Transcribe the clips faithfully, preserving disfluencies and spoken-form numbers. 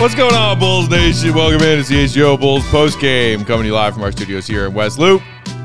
What's going on, Bulls Nation? Welcome in to C H G O Bulls postgame, coming to you live from our studios here in West Loop,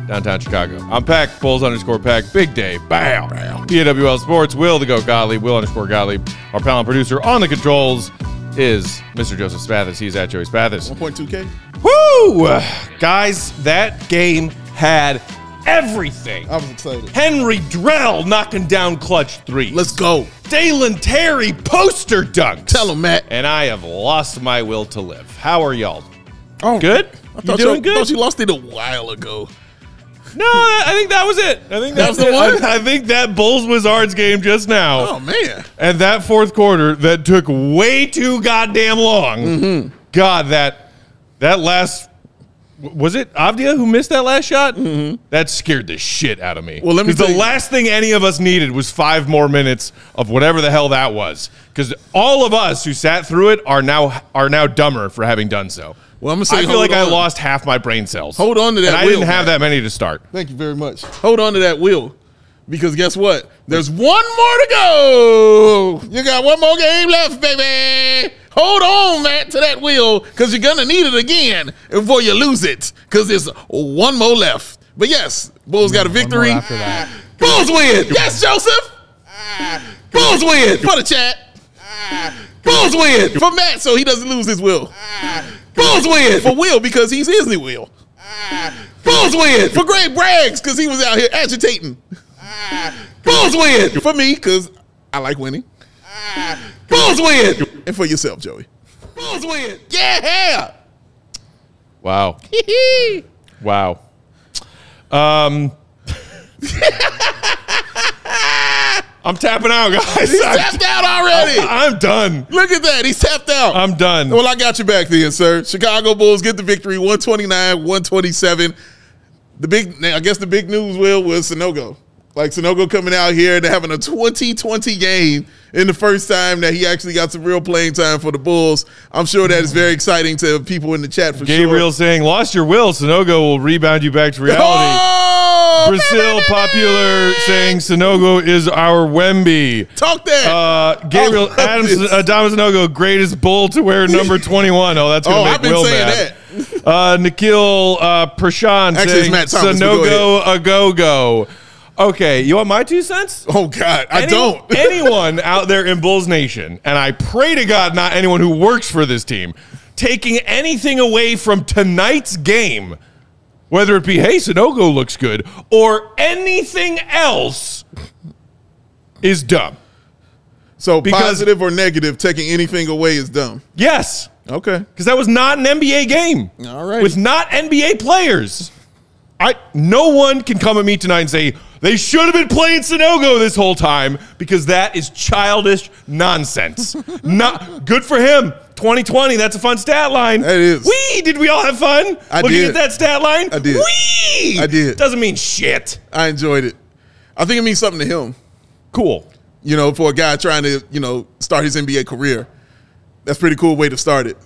downtown Chicago. I'm Pack, Bulls underscore Pack, Big Day, Bam, P A W L Sports, Will to go Gottlieb, Will underscore Gottlieb. Our panel and producer on the controls is Mister Joseph Spathis. He's at Joey Spathis. one point two K. Woo! Uh, guys, that game had everything. I was excited. Henry Drell knocking down clutch threes. Let's go. Dalen Terry poster dunks. Tell him, Matt. And I have lost my will to live. How are y'all? Oh, good. I you doing you, good? I thought you lost it a while ago. No, I think that was it. I think that, that was the one. I, I think that Bulls Wizards game just now. Oh man! And that fourth quarter that took way too goddamn long. Mm-hmm. God, that that last. Was it Avdija who missed that last shot? Mm-hmm. That scared the shit out of me. Well, let me tell you, the last thing any of us needed was five more minutes of whatever the hell that was. Because all of us who sat through it are now are now dumber for having done so. Well, I'm gonna say, I feel like on. I lost half my brain cells. Hold on to that. And I will, didn't have man. that many to start. Thank you very much. Hold on to that will, because guess what? There's one more to go. You got one more game left, baby. Hold on, Matt, to that wheel, because you're going to need it again before you lose it, because there's one more left. But, yes, Bulls got a victory. After that. Bulls win. Yes, Joseph. Bulls win. For the chat. Bulls win. For Matt, so he doesn't lose his will. Bulls win. For Will, because he's his new will. Bulls win. For Greg Braggs, because he was out here agitating. Bulls win. For me, because I like winning. Bulls win. And for yourself, Joey. Bulls win. Yeah. Wow. Wow. Um, I'm tapping out, guys. He's I'm, tapped out already. I'm, I'm done. Look at that. He's tapped out. I'm done. Well, I got you back then, sir. Chicago Bulls get the victory, one twenty-nine, one twenty-seven. The big, I guess the big news, Will, was Sanogo. Like, Sanogo coming out here and having a twenty twenty game in the first time that he actually got some real playing time for the Bulls. I'm sure that is very exciting to people in the chat for Gabriel sure. Gabriel saying, lost your will, Sanogo will rebound you back to reality. Oh! Brazil Popular saying, Sanogo is our Wemby. Talk that. Uh, Gabriel Adams, Adama Sanogo, greatest Bull to wear number twenty-one. Oh, that's going to oh, make I've been Will saying mad. That. Uh, Nikhil uh, Prashant actually, saying, Matt Thomas, Sanogo go a go-go. Okay, you want my two cents? Oh, God, I Any, don't. Anyone out there in Bulls Nation, and I pray to God not anyone who works for this team, taking anything away from tonight's game, whether it be, hey, Sanogo looks good, or anything else, is dumb. So because, positive or negative, taking anything away is dumb. Yes. Okay. Because that was not an N B A game. All right. With not N B A players. I No one can come at me tonight and say, they should have been playing Sanogo this whole time, because that is childish nonsense. Not good for him. twenty twenty, that's a fun stat line. That is. Wee, did we all have fun? I Looking did. At that stat line? I did. Wee! I did. Doesn't mean shit. I enjoyed it. I think it means something to him. Cool. You know, for a guy trying to, you know, start his N B A career, that's a pretty cool way to start it,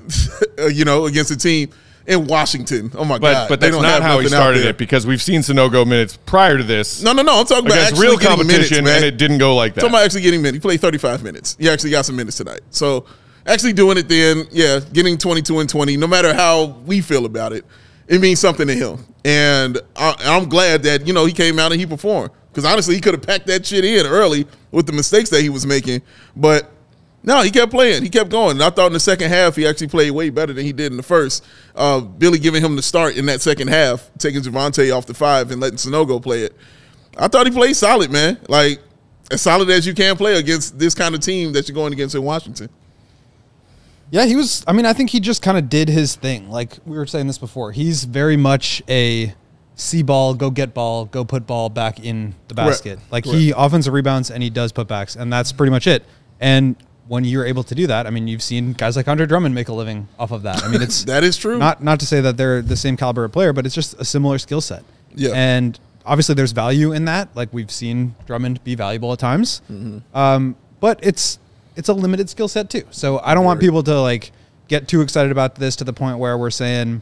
you know, against a team. In Washington. Oh, my but, God. But that's they don't not how he started it, because we've seen Sanogo minutes prior to this. No, no, no. I'm talking about actually real competition, minutes, man. And it didn't go like that. I'm talking about actually getting minutes. He played thirty-five minutes. He actually got some minutes tonight. So, actually doing it then, yeah, getting twenty-two and twenty, no matter how we feel about it, it means something to him. And I, I'm glad that, you know, he came out and he performed. Because, honestly, he could have packed that shit in early with the mistakes that he was making. But... no, he kept playing. He kept going. And I thought in the second half, he actually played way better than he did in the first. Uh, Billy giving him the start in that second half, taking Javonte off the five and letting Sanogo play it. I thought he played solid, man. Like, as solid as you can play against this kind of team that you're going against in Washington. Yeah, he was – I mean, I think he just kind of did his thing. Like, we were saying this before. He's very much a – see ball, go get ball, go put ball back in the basket. Right. Like right. he offensive rebounds and he does putbacks, and that's pretty much it. And when you're able to do that, I mean, you've seen guys like Andre Drummond make a living off of that. I mean, it's that is true. Not not to say that they're the same caliber of player, but it's just a similar skill set. Yeah, and obviously there's value in that. Like we've seen Drummond be valuable at times, mm-hmm. um, but it's it's a limited skill set too. So I don't want people to like get too excited about this to the point where we're saying,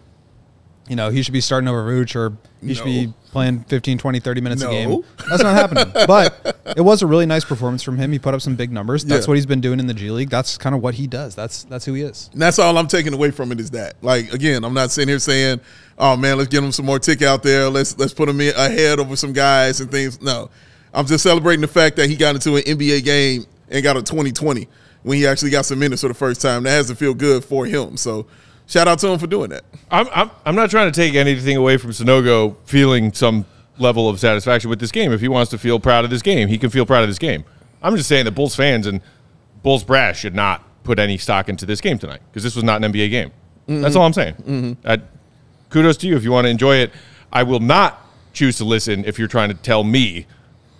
you know, he should be starting over Vooch or he no. should be playing fifteen, twenty, thirty minutes no. a game. That's not happening. But it was a really nice performance from him. He put up some big numbers. That's yeah. what he's been doing in the G League. That's kind of what he does. That's that's who he is. And that's all I'm taking away from it is that. Like, again, I'm not sitting here saying, oh, man, let's get him some more tick out there. Let's, let's put him in ahead over some guys and things. No, I'm just celebrating the fact that he got into an N B A game and got a twenty twenty when he actually got some minutes for the first time. That has to feel good for him. So, shout out to him for doing that. I'm, I'm, I'm not trying to take anything away from Sanogo feeling some level of satisfaction with this game. If he wants to feel proud of this game, he can feel proud of this game. I'm just saying that Bulls fans and Bulls brass should not put any stock into this game tonight because this was not an N B A game. Mm-hmm. That's all I'm saying. Mm-hmm. I, kudos to you if you want to enjoy it. I will not choose to listen if you're trying to tell me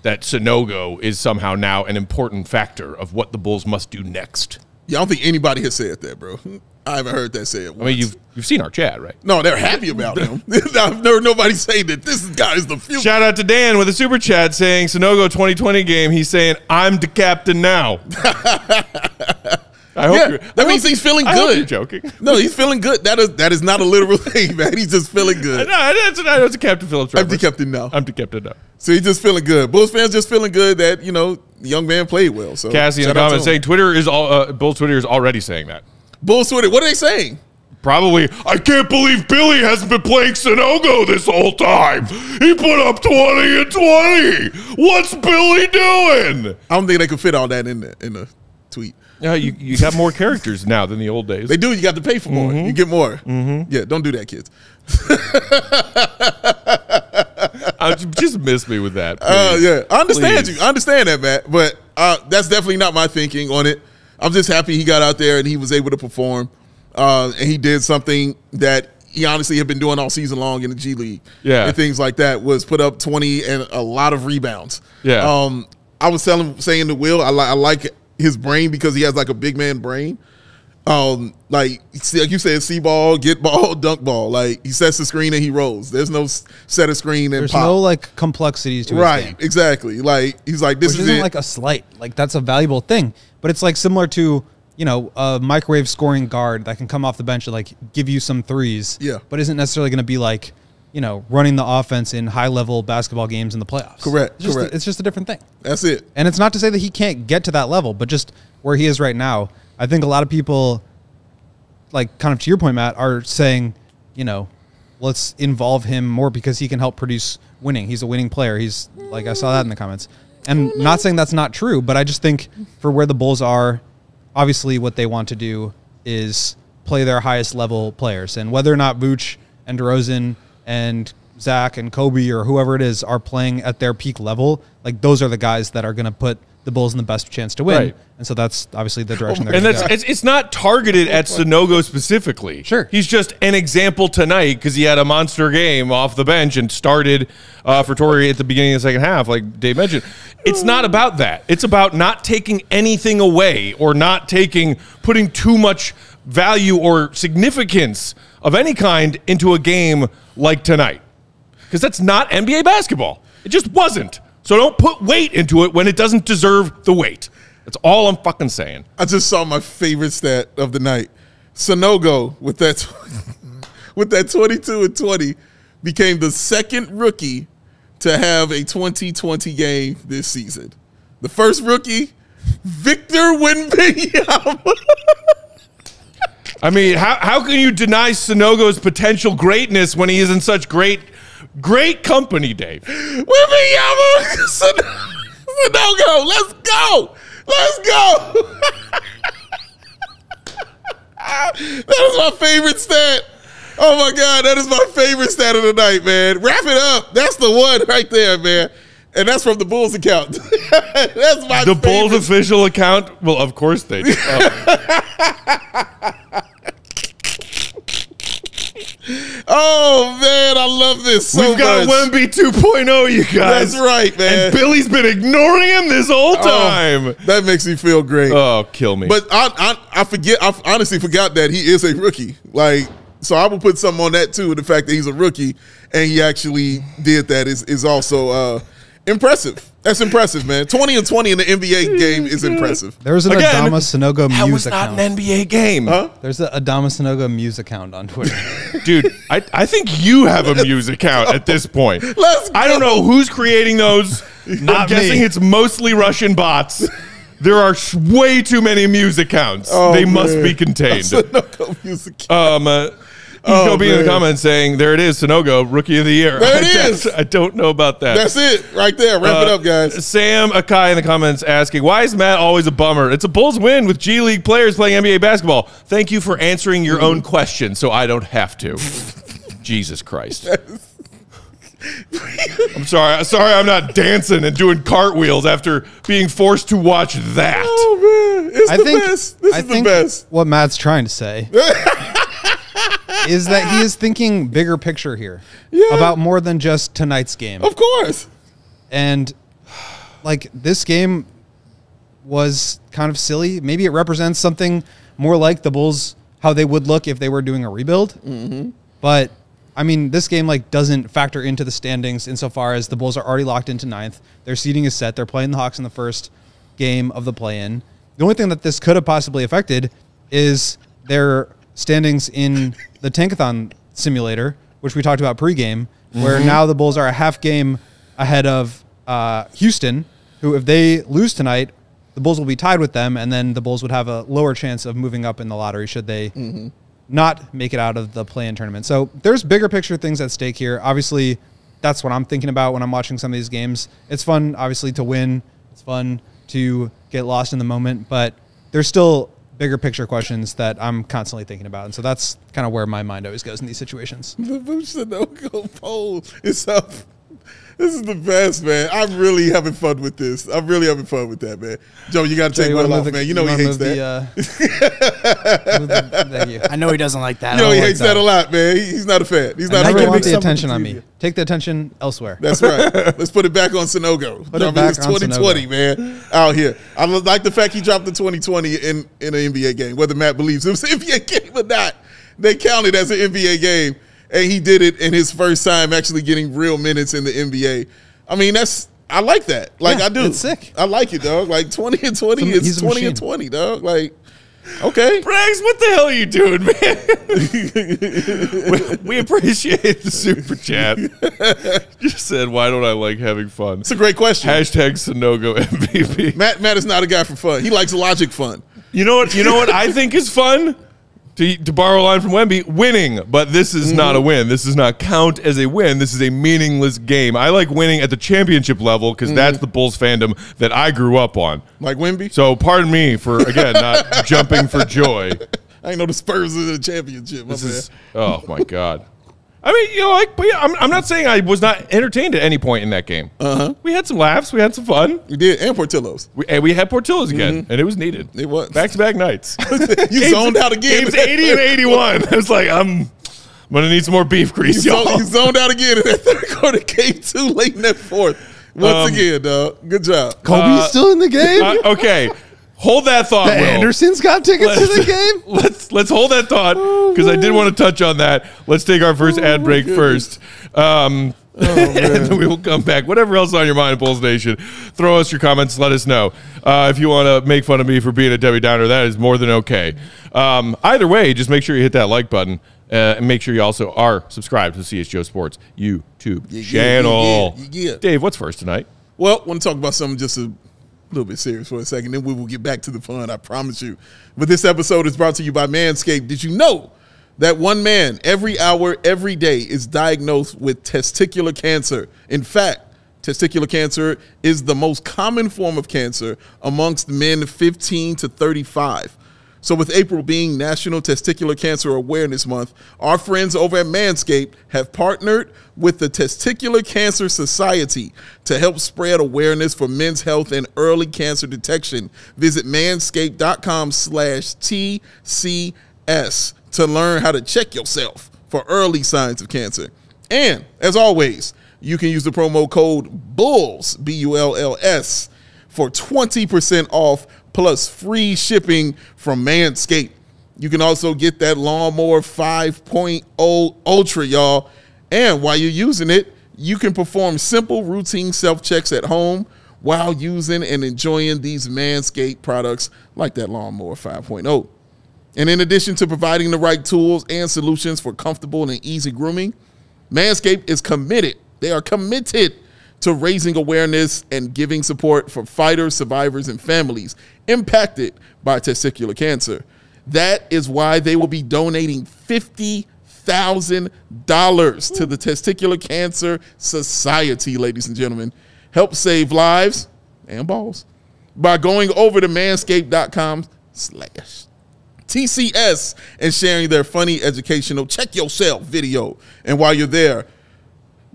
that Sanogo is somehow now an important factor of what the Bulls must do next. Yeah, I don't think anybody has said that, bro. I haven't heard that said once. I mean, you've, you've seen our chat, right? No, they're happy about him. I've never nobody saying that this guy is the future. Shout out to Dan with a super chat saying, Sanogo twenty twenty game, he's saying, I'm the captain now. I hope yeah, you're, that I means hope, he's feeling good. I hope you're joking. No, he's feeling good. That is that is not a literal thing, man. He's just feeling good. No, that's, that's a Captain Phillips reference. I'm the captain now. I'm the captain now. So he's just feeling good. Bulls fans just feeling good that, you know, the young man played well. So Cassie in the comments saying Twitter is all uh, Bulls Twitter is already saying that. Bulls Twitter, what are they saying? Probably, I can't believe Billy hasn't been playing Sanogo this whole time. He put up twenty and twenty. What's Billy doing? I don't think they could fit all that in the in the tweet. Yeah, you, you got more characters now than the old days. They do. You got to pay for more. Mm-hmm. You get more. Mm-hmm. Yeah, don't do that, kids. I just miss me with that. Uh, yeah, I understand please. you. I understand that, Matt. But uh, that's definitely not my thinking on it. I'm just happy he got out there and he was able to perform. Uh, and he did something that he honestly had been doing all season long in the G League. Yeah. And things like that was put up twenty and a lot of rebounds. Yeah. Um, I was telling, saying to Will, I, li I like his brain because he has like a big man brain. Um, like, like you said, see ball, get ball, dunk ball. Like he sets the screen and he rolls. There's no set of screen and There's pop. no like complexities to right, his game. Right, exactly. Like he's like, this Which is isn't it. like a slight. Like that's a valuable thing. But it's like similar to, you know, a microwave scoring guard that can come off the bench and like give you some threes. Yeah. But isn't necessarily going to be like, you know, running the offense in high level basketball games in the playoffs. Correct. It's just, correct. It's just a different thing. That's it. And it's not to say that he can't get to that level, but just where he is right now, I think a lot of people, like kind of to your point, Matt, are saying, you know, let's involve him more because he can help produce winning. He's a winning player. He's like, I saw that in the comments. And not saying that's not true, but I just think for where the Bulls are, obviously what they want to do is play their highest level players. And whether or not Vooch and DeRozan and Zach and Kobe or whoever it is are playing at their peak level, like those are the guys that are going to put the Bulls in the best chance to win. Right. And so that's obviously the direction they're going to go. And that's, it's, it's not targeted at Sanogo specifically. Sure. He's just an example tonight because he had a monster game off the bench and started uh, for Torrey at the beginning of the second half, like Dave mentioned. It's not about that. It's about not taking anything away or not taking, putting too much value or significance of any kind into a game like tonight. Because that's not N B A basketball. It just wasn't. So don't put weight into it when it doesn't deserve the weight. That's all I'm fucking saying. I just saw my favorite stat of the night. Sanogo with that with that twenty-two and twenty became the second rookie to have a twenty twenty game this season. The first rookie, Victor Wembanyama. I mean, how how can you deny Sanogo's potential greatness when he is in such great Great company, Dave. Sanogo, let's go. Let's go. That is my favorite stat. Oh, my God. That is my favorite stat of the night, man. Wrap it up. That's the one right there, man. And that's from the Bulls account. That's my The favorite. Bulls official account? Well, of course they do. Oh. Oh, man, I love this so We've got much. Wemby two point oh, you guys. That's right, man. And Billy's been ignoring him this whole time. Oh, that makes me feel great. Oh, kill me. But I, I, I forget. I honestly forgot that he is a rookie. Like, so I will put something on that, too, the fact that he's a rookie and he actually did that is, is also uh, impressive. That's impressive, man. twenty and twenty in the N B A game is impressive. There's an Again, Adama Sanogo that Muse was account. Not an N B A game. Huh? There's an Adama Sanogo Muse account on Twitter. Dude, I, I think you have a Muse account at this point. Let's I don't know who's creating those. I'm guessing me. It's mostly Russian bots. There are way too many Muse accounts. Oh, they man. must be contained. Sanogo Muse account. Um, uh, He's going to be in the comments saying, there it is, Sanogo, Rookie of the Year. There it I is. I don't know about that. That's it. Right there. Wrap uh, it up, guys. Sam Akai in the comments asking, why is Matt always a bummer? It's a Bulls win with G League players playing N B A basketball. Thank you for answering your own question so I don't have to. Jesus Christ. I'm sorry. Sorry I'm not dancing and doing cartwheels after being forced to watch that. Oh, man. It's I the think, best. This I is think the best. What Matt's trying to say. Is that he is thinking bigger picture here yeah. about more than just tonight's game. Of course. And, like, this game was kind of silly. Maybe it represents something more like the Bulls, how they would look if they were doing a rebuild. Mm-hmm. But, I mean, this game, like, doesn't factor into the standings insofar as the Bulls are already locked into ninth. Their seeding is set. They're playing the Hawks in the first game of the play-in. The only thing that this could have possibly affected is their standings in the Tankathon simulator, which we talked about pregame, where mm-hmm. now the Bulls are a half game ahead of uh, Houston, who if they lose tonight, the Bulls will be tied with them, and then the Bulls would have a lower chance of moving up in the lottery should they mm-hmm. not make it out of the play-in tournament. So there's bigger picture things at stake here. Obviously, that's what I'm thinking about when I'm watching some of these games. It's fun, obviously, to win. It's fun to get lost in the moment, but there's still bigger picture questions that I'm constantly thinking about. And so that's kind of where my mind always goes in these situations. The Sanogo poll is up. This is the best, man. I'm really having fun with this. I'm really having fun with that, man. Joe, you got to take one off, the, man. You know you he hates that. The, uh, the, thank you. I know he doesn't like that. You know he hates that. that a lot, man. He, he's not a fan. He's not I a fan. I want the attention on me. Take the attention elsewhere. That's right. Let's put it back on Sanogo. Put I it mean, back it's twenty twenty, Sanogo. Man, out here. I like the fact he dropped the twenty twenty in, in an N B A game, whether Matt believes it was an N B A game or not. They count it as an N B A game. And he did it in his first time actually getting real minutes in the N B A. I mean, that's I like that. Like yeah, I do. It's sick. I like it, dog. Like twenty and twenty, it's, it's twenty and twenty, dog. Like, okay. Braggs, what the hell are you doing, man? we, we appreciate the super chat. Just said, why don't I like having fun? It's a great question. Hashtag Sanogo M V P. Matt Matt is not a guy for fun. He likes logic fun. You know what? You know what I think is fun? To, to borrow a line from Wemby, winning, but this is mm-hmm. not a win. This does not count as a win. This is a meaningless game. I like winning at the championship level because mm-hmm. that's the Bulls fandom that I grew up on. Like Wemby? So pardon me for, again, not jumping for joy. I know the Spurs is in the championship. This is, oh, my God. I mean, you know, like, but yeah, I'm, I'm not saying I was not entertained at any point in that game. Uh-huh. We had some laughs. We had some fun. We did, and Portillo's. We, and we had Portillo's again, mm-hmm. and it was needed. It was. Back-to-back nights. you games, zoned out again. Games eighty and eighty-one. I was like, I'm, I'm going to need some more beef grease, y'all. You, you zoned out again in that third quarter, game two, late in that fourth. Once um, again, dog, good job. Kobe's uh, still in the game? Uh, okay. Hold that thought, the Will. Andersons got tickets let's, to the game? Let's let's hold that thought, because oh, I did want to touch on that. Let's take our first oh, ad break goodness. first. Um, oh, and then we will come back. Whatever else is on your mind, Bulls Nation, throw us your comments. Let us know. Uh, if you want to make fun of me for being a Debbie Downer, that is more than okay. Um, either way, just make sure you hit that like button. Uh, and make sure you also are subscribed to the C H G O Sports YouTube yeah, channel. Yeah, yeah, yeah. Dave, what's first tonight? Well, I want to talk about something just a A little bit serious for a second, then we will get back to the fun, I promise you. But this episode is brought to you by Manscaped. Did you know that one man every hour, every day is diagnosed with testicular cancer? In fact, testicular cancer is the most common form of cancer amongst men fifteen to thirty-five. So with April being National Testicular Cancer Awareness Month, our friends over at Manscaped have partnered with the Testicular Cancer Society to help spread awareness for men's health and early cancer detection. Visit manscaped dot com slash T C S to learn how to check yourself for early signs of cancer. And as always, you can use the promo code BULLS, B U L L S, for twenty percent off plus free shipping from Manscaped. You can also get that Lawnmower five point oh Ultra, y'all. And while you're using it, you can perform simple routine self-checks at home while using and enjoying these Manscaped products like that Lawnmower five point oh. And in addition to providing the right tools and solutions for comfortable and easy grooming, Manscaped is committed. They are committed to raising awareness and giving support for fighters, survivors, and families impacted by testicular cancer. That is why they will be donating fifty thousand dollars to the Testicular Cancer Society, ladies and gentlemen. Help save lives and balls by going over to manscaped dot com slash T C S and sharing their funny, educational, check yourself video. And while you're there,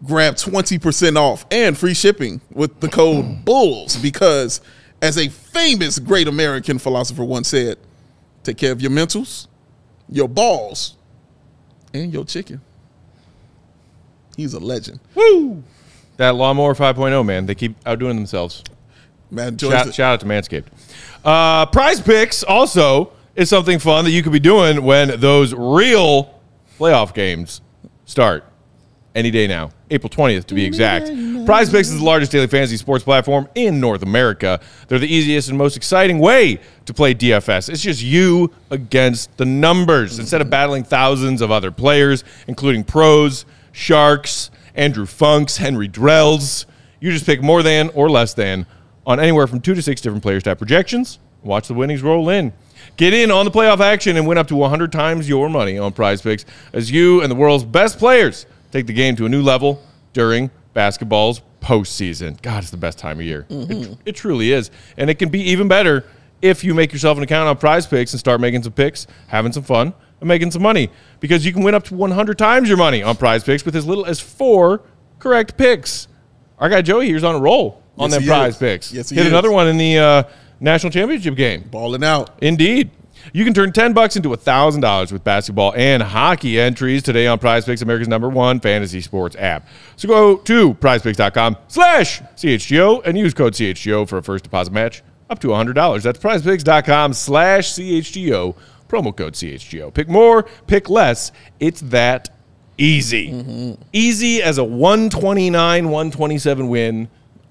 grab twenty percent off and free shipping with the code BULLS, because as a famous great American philosopher once said, take care of your mentals, your balls, and your chicken. He's a legend. Woo! That Lawnmower five point oh, man. They keep outdoing themselves. Man, shout, shout out to Manscaped. Uh, Prize Picks also is something fun that you could be doing when those real playoff games start. Any day now, April twentieth to be exact. Prize Picks is the largest daily fantasy sports platform in North America. They're the easiest and most exciting way to play D F S. It's just you against the numbers. Instead of battling thousands of other players, including pros, sharks, Andrew Funks, Henry Drells, you just pick more than or less than on anywhere from two to six different player stat projections. Watch the winnings roll in. Get in on the playoff action and win up to one hundred times your money on Prize Picks as you and the world's best players take the game to a new level during basketball's postseason. God, it's the best time of year. Mm-hmm. it, it truly is. And it can be even better if you make yourself an account on Prize Picks and start making some picks, having some fun, and making some money. Because you can win up to one hundred times your money on Prize Picks with as little as four correct picks. Our guy Joey here's on a roll on yes, that Prize is. Picks. Yes, he Hit is. another one in the uh, national championship game. Balling out. Indeed. You can turn ten bucks into one thousand dollars with basketball and hockey entries today on PrizePicks, America's number one fantasy sports app. So go to prize picks dot com slash C H G O and use code C H G O for a first deposit match up to one hundred dollars. That's prize picks dot com slash C H G O, promo code C H G O. Pick more, pick less. It's that easy. Mm-hmm. Easy as a one twenty-nine one twenty-seven win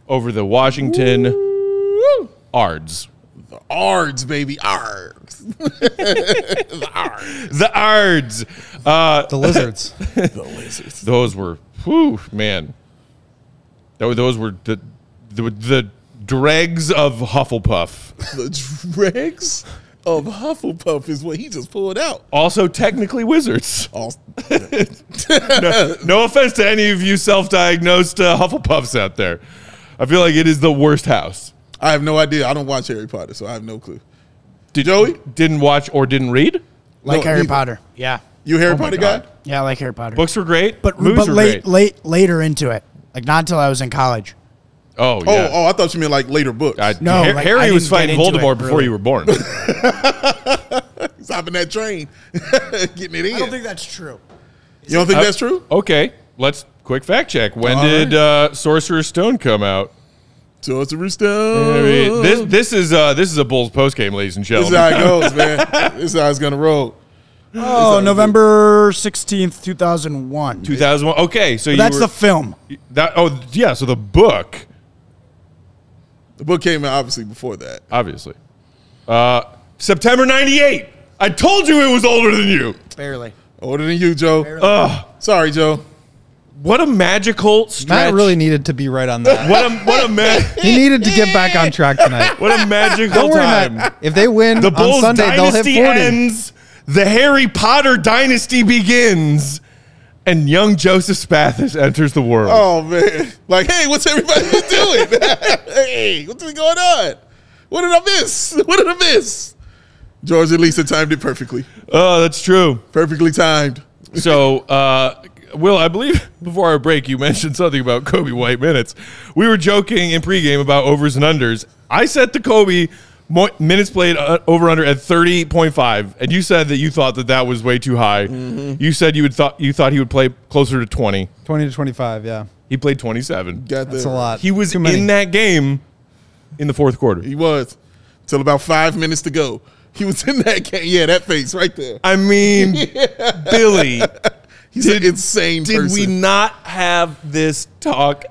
over the Washington Woo. Ards. The Ards, baby. Ards. the Ards. The Ards. Uh, the Lizards. the Lizards. Those were, whew, man. Those were the, the, the dregs of Hufflepuff. The dregs of Hufflepuff is what he just pulled out. Also technically Wizards. Also, no, no offense to any of you self-diagnosed uh, Hufflepuffs out there. I feel like it is the worst house. I have no idea. I don't watch Harry Potter, so I have no clue. Did Joey? Didn't watch or didn't read? Like no, Harry neither. Potter. Yeah. You a Harry oh Potter guy? Yeah, I like Harry Potter. Books were great, but, movies but were late, great. late, later into it. Like not until I was in college. Oh, yeah. Oh, oh I thought you meant like later books. I, no, Harry, like, Harry I was fighting Voldemort it, before really. you were born. He's hopping that train, getting it in. I don't think that's true. Is you don't it? think uh, that's true? Okay, let's quick fact check. When All did right. uh, Sorcerer's Stone come out? Sorcerer's Stone. I mean, this this is uh, this is a Bulls post game, ladies and gentlemen. This is how it goes, man. This is how it's gonna roll. Oh, November sixteenth, two thousand one. Two thousand one. Okay, so you that's were, the film. That oh yeah, so the book. The book came out obviously before that. Obviously, uh, September ninety eight. I told you it was older than you. Barely older than you, Joe. Ugh. Sorry, Joe. What a magical stretch. Matt really needed to be right on that. what a, what a man. He needed to get back on track tonight. What a magical time. Matt, if they win the Bulls on Sunday, they'll hit forty. Ends, the Harry Potter dynasty begins, and young Joseph Spathis enters the world. Oh, man. Like, hey, what's everybody doing? Hey, what's been going on? What did I miss? What did I miss? George and Lisa timed it perfectly. Oh, that's true. Perfectly timed. So, uh... Will, I believe before our break, you mentioned something about Coby White minutes. We were joking in pregame about overs and unders. I said to Coby, minutes played over under at thirty point five, and you said that you thought that that was way too high. Mm-hmm. You said you would thought you thought he would play closer to twenty. twenty to twenty-five, yeah. He played twenty-seven. Got that. That's a lot. He was in that game in the fourth quarter. He was. Till about five minutes to go. He was in that game. Yeah, that face right there. I mean, yeah. Billy. He's did, an insane did person. Did we not have this talk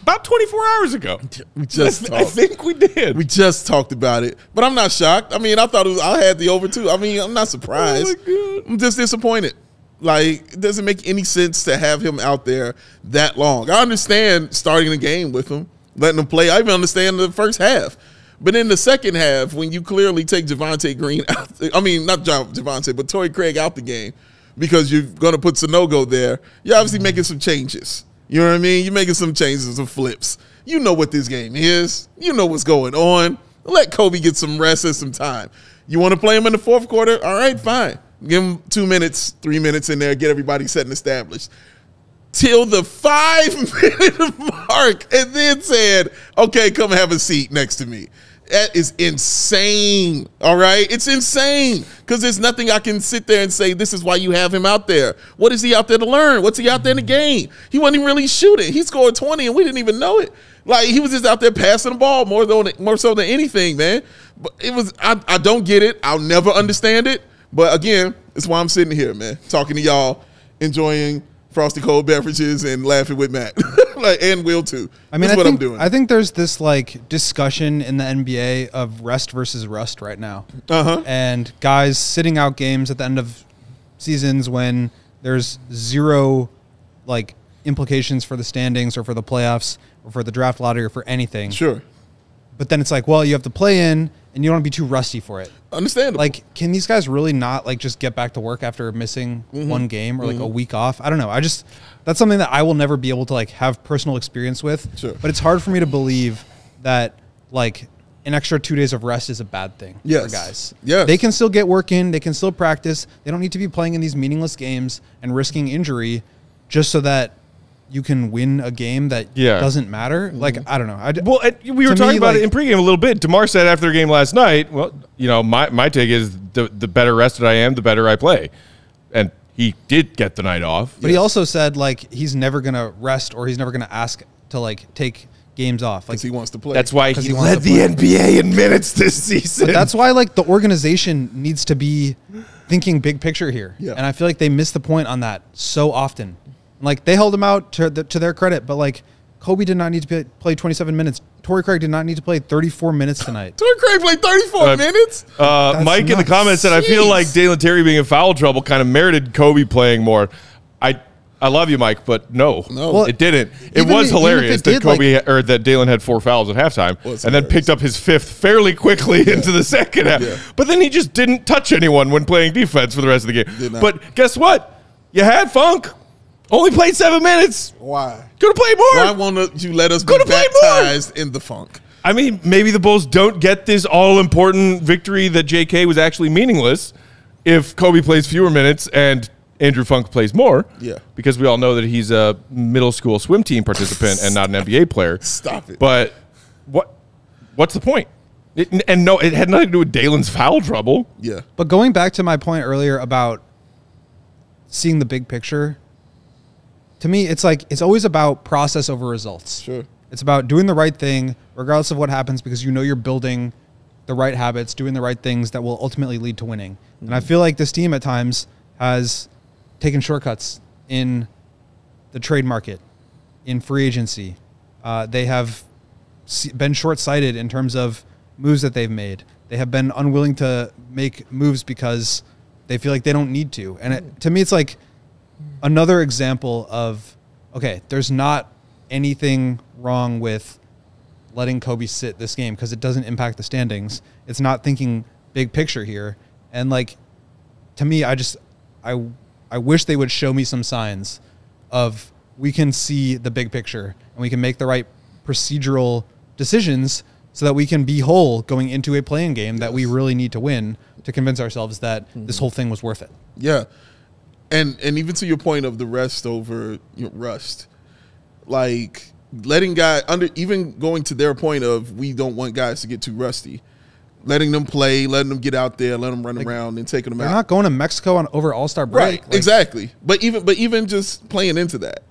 about twenty-four hours ago? We just I, I think we did. We just talked about it. But I'm not shocked. I mean, I thought it was, I had the over two. I mean, I'm not surprised. Oh my God. I'm just disappointed. Like, it doesn't make any sense to have him out there that long. I understand starting the game with him, letting him play. I even understand the first half. But in the second half, when you clearly take Javonte Green out, I mean, not Javonte, but Torrey Craig out the game because you're going to put Sanogo there, you're obviously making some changes. You know what I mean? You're making some changes and flips. You know what this game is. You know what's going on. Let Coby get some rest and some time. You want to play him in the fourth quarter? All right, fine. Give him two minutes, three minutes in there, get everybody set and established. Till the five-minute mark, and then said, okay, come have a seat next to me. That is insane, all right? It's insane because there's nothing I can sit there and say, this is why you have him out there. What is he out there to learn? What's he out there in the game? He wasn't even really shooting. He scored twenty, and we didn't even know it. Like, he was just out there passing the ball more than, more so than anything, man. But it was, I, I don't get it. I'll never understand it. But, again, it's why I'm sitting here, man, talking to y'all, enjoying frosty cold beverages and laughing with Matt. Like, and Will too. I mean, that's I what think, I'm doing. I think there's this like discussion in the N B A of rest versus rust right now. Uh-huh. And guys sitting out games at the end of seasons when there's zero like implications for the standings or for the playoffs or for the draft lottery or for anything. Sure. But then it's like, well, you have to play in and you don't want to be too rusty for it. Understandable. Like, can these guys really not, like, just get back to work after missing mm-hmm. one game or, like, mm-hmm. a week off? I don't know. I just, that's something that I will never be able to, like, have personal experience with. Sure. But it's hard for me to believe that, like, an extra two days of rest is a bad thing yes. for guys. Yes. They can still get work in. They can still practice. They don't need to be playing in these meaningless games and risking injury just so that you can win a game that yeah. doesn't matter. Like, I don't know. I, well, we were talking me, about like, it in pregame a little bit. DeMar said after their game last night, well, you know, my, my take is the, the better rested I am, the better I play. And he did get the night off. But yes. he also said, like, he's never going to rest or he's never going to ask to, like, take games off. Like, he wants to play. That's why he, he led the N B A in minutes this season. But that's why, like, the organization needs to be thinking big picture here. Yeah. And I feel like they miss the point on that so often. Like, they held him out to, the, to their credit, but, like, Coby did not need to play twenty-seven minutes. Torrey Craig did not need to play thirty-four minutes tonight. Torrey Craig played thirty-four uh, minutes? Uh, Mike in the comments said, I feel like Dalen Terry being in foul trouble kind of merited Coby playing more. I I love you, Mike, but no, no. Well, it didn't. It was it, hilarious it did, that Coby like, or that Dalen had four fouls at halftime well, and hilarious. then picked up his fifth fairly quickly yeah. into the second half. Yeah. But then he just didn't touch anyone when playing defense for the rest of the game. But guess what? You had Funk. Only played seven minutes. Why? Could have played more. Why won't you let us be baptized in the Funk? I mean, maybe the Bulls don't get this all-important victory that J K was actually meaningless if Coby plays fewer minutes and Andrew Funk plays more. Yeah. Because we all know that he's a middle school swim team participant and not an N B A player. Stop it. But what? what's the point? It, and no, it had nothing to do with Dalen's foul trouble. Yeah. But going back to my point earlier about seeing the big picture, to me, it's like it's always about process over results. Sure. It's about doing the right thing, regardless of what happens, because you know you're building the right habits, doing the right things that will ultimately lead to winning. Mm-hmm. And I feel like this team at times has taken shortcuts in the trade market, in free agency. Uh, they have been short-sighted in terms of moves that they've made. They have been unwilling to make moves because they feel like they don't need to. And it, to me, it's like another example of, okay, there's not anything wrong with letting Coby sit this game because it doesn't impact the standings. It's not thinking big picture here. And, like, to me, I just, I, I wish they would show me some signs of we can see the big picture and we can make the right procedural decisions so that we can be whole going into a play-in game that we really need to win to convince ourselves that mm-hmm. this whole thing was worth it. Yeah. And and even to your point of the rest over you know, rust, like letting guys under, even going to their point of we don't want guys to get too rusty. letting them play, letting them get out there, letting them run like, around and taking them they're out. They're not going to Mexico on over All-Star break. Right, like, exactly. But even but even just playing into that,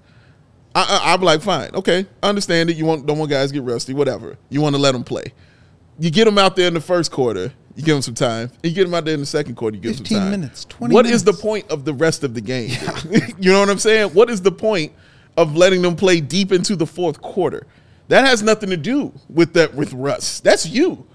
I, I, I'm like, fine, okay, I understand it. You want, don't want guys to get rusty, whatever. You want to let them play. You get them out there in the first quarter, you give them some time. You get them out there in the second quarter, you give them some time. fifteen minutes, twenty What minutes. is the point of the rest of the game? Yeah. You know what I'm saying? What is the point of letting them play deep into the fourth quarter? That has nothing to do with that with rust. That's you.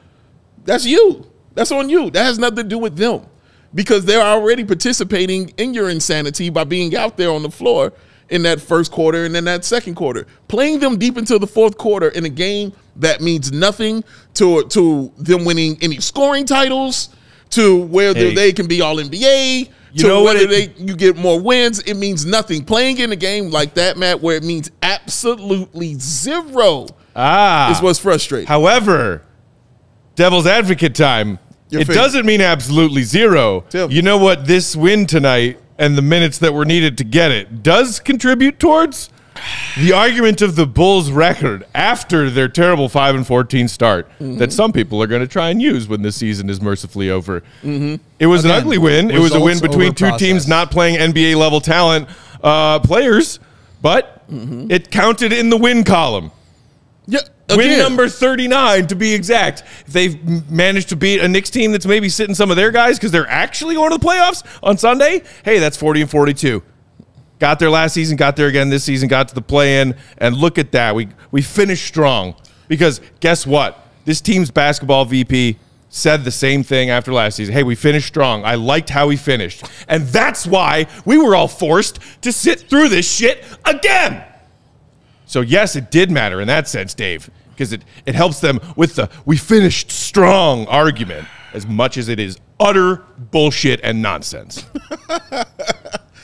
That's you. That's on you. That has nothing to do with them, because they're already participating in your insanity by being out there on the floor in that first quarter and in that second quarter. Playing them deep into the fourth quarter in a game that means nothing to, to them winning any scoring titles, to whether hey. they can be all N B A, you to know whether what it, they you get more wins. It means nothing. Playing in a game like that, Matt, where it means absolutely zero ah, is what's frustrating. However, devil's advocate time. Your it favorite. doesn't mean absolutely zero. Tip. You know what this win tonight and the minutes that were needed to get it does contribute towards? The argument of the Bulls' record after their terrible five and fourteen start mm-hmm. that some people are going to try and use when this season is mercifully over. Mm-hmm. It was Again, an ugly win. It was a win between two process. teams not playing N B A-level talent uh, players, but mm-hmm. it counted in the win column. Yeah. Again. Win number thirty-nine, to be exact. If they've managed to beat a Knicks team that's maybe sitting some of their guys because they're actually going to the playoffs on Sunday, hey, that's forty and forty-two. Got there last season, got there again this season, got to the play-in, and look at that. We, we finished strong because guess what? This team's basketball V P said the same thing after last season. Hey, we finished strong. I liked how we finished. And that's why we were all forced to sit through this shit again. So, yes, it did matter in that sense, Dave, because it, it helps them with the we finished strong argument as much as it is utter bullshit and nonsense.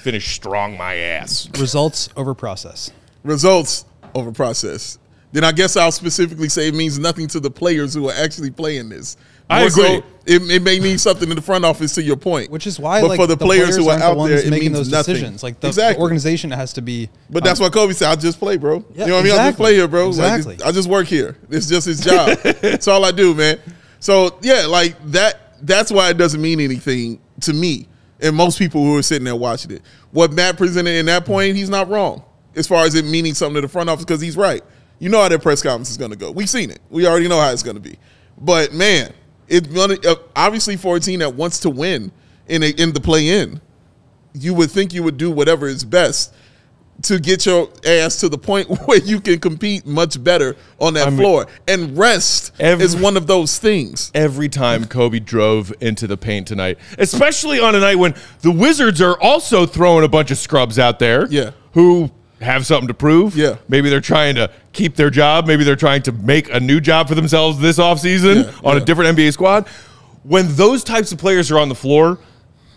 Finish strong my ass. Results over process. Results over process. Then I guess I'll specifically say it means nothing to the players who are actually playing this. More I agree. So it, it may mean something in the front office, to your point. Which is why, but like, for the, the players, players who are out the there, it making means those nothing. Decisions. Like the, exactly. the organization has to be. But um, that's why Coby said, "I'll just play, bro. Yeah, you know what exactly. I mean? I'll just play here, bro. Exactly. Like, I just work here. It's just his job. It's all I do, man." So yeah, like that. That's why it doesn't mean anything to me and most people who are sitting there watching it. What Matt presented in that point, he's not wrong as far as it meaning something to the front office, because he's right. You know how that press conference is going to go. We've seen it. We already know how it's going to be. But man. It's obviously for a team that wants to win in a, in the play-in, you would think you would do whatever is best to get your ass to the point where you can compete much better on that I mean, floor. And rest every, is one of those things. Every time Coby drove into the paint tonight, especially on a night when the Wizards are also throwing a bunch of scrubs out there yeah. who have something to prove. Yeah. Maybe they're trying to keep their job. Maybe they're trying to make a new job for themselves this offseason yeah, on yeah. a different N B A squad. When those types of players are on the floor,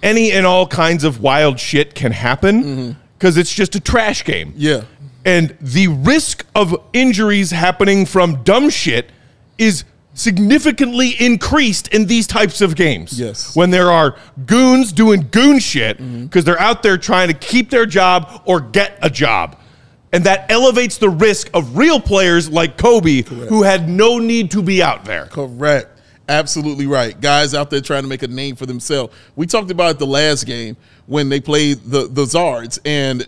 any and all kinds of wild shit can happen because mm-hmm. it's just a trash game. Yeah. And the risk of injuries happening from dumb shit is significantly increased in these types of games. Yes. When there are goons doing goon shit because mm-hmm. they're out there trying to keep their job or get a job. And that elevates the risk of real players like Coby Correct. who had no need to be out there. Correct. Absolutely right. Guys out there trying to make a name for themselves. We talked about it the last game when they played the, the Zards and